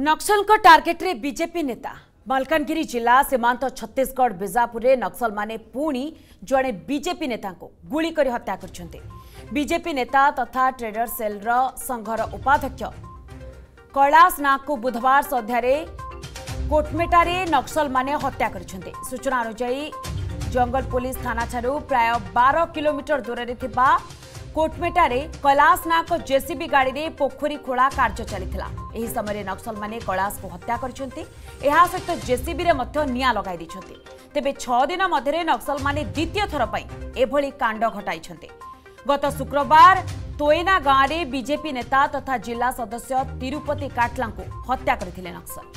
नक्सल का टार्गेट रे बीजेपी नेता मालकानगिरी जिला सीमांत छत्तीसगढ़ बीजापुर में नक्सल माने पुणी जड़े बीजेपी नेता को गुली कर हत्या करछन्ते। बीजेपी नेता तथा ट्रेडर सेल रा संघर उपाध्यक्ष कैलाश नाग को बुधवार सध्यारे कोटमेटारे नक्सल माने हत्या करछन्ते। सूचना अनुसार जंगल पुलिस थाना छारू प्राय 12 किलोमीटर दूर रे थिबा कोटमेटारे कैलाश नाग जेसीबी गाड़ी में पोखरी खोला कार्य चली समय नक्सल माने कैलाश को हत्या कर जेसीबी निआं लगाई तेबे 6 दिन मध्य नक्सल माने द्वितीय थर पर कांड घटाई। गत शुक्रवार तोयना गांव में बीजेपी नेता तथा जिला सदस्य तिरुपति काटला को हत्या करथिले नक्सल।